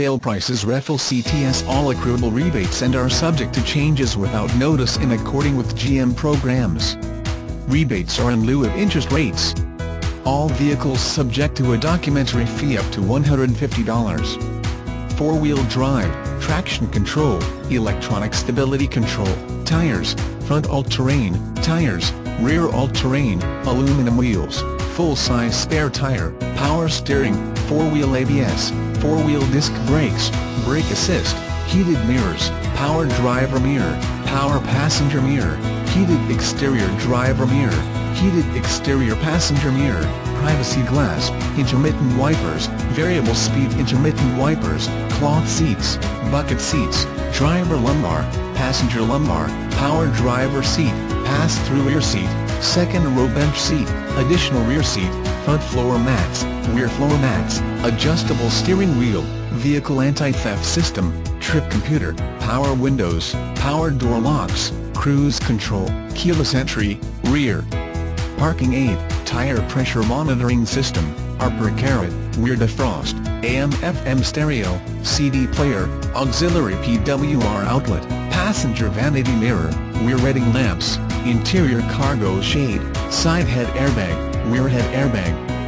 sale prices REFL CTS all accruable rebates and are subject to changes without notice in according with GM programs. Rebates are in lieu of interest rates. All vehicles subject to a documentary fee up to $150. Four-wheel drive, traction control, electronic stability control, tires, front all-terrain, tires, rear all-terrain, aluminum wheels, full-size spare tire, power steering, four-wheel ABS, four-wheel disc brakes, brake assist, heated mirrors, power driver mirror, power passenger mirror, heated exterior driver mirror, heated exterior passenger mirror, privacy glass, intermittent wipers, variable speed intermittent wipers, cloth seats, bucket seats, driver lumbar, passenger lumbar, power driver seat, pass-through rear seat, second row bench seat, additional rear seat, front floor mats, rear floor mats, adjustable steering wheel, vehicle anti-theft system, trip computer, power windows, power door locks, cruise control, keyless entry, rear parking aid, tire pressure monitoring system, upper carrot, rear defrost, AM/FM stereo, CD player, auxiliary PWR outlet, passenger vanity mirror, rear reading lamps, interior cargo shade, side head airbag, rear head airbag,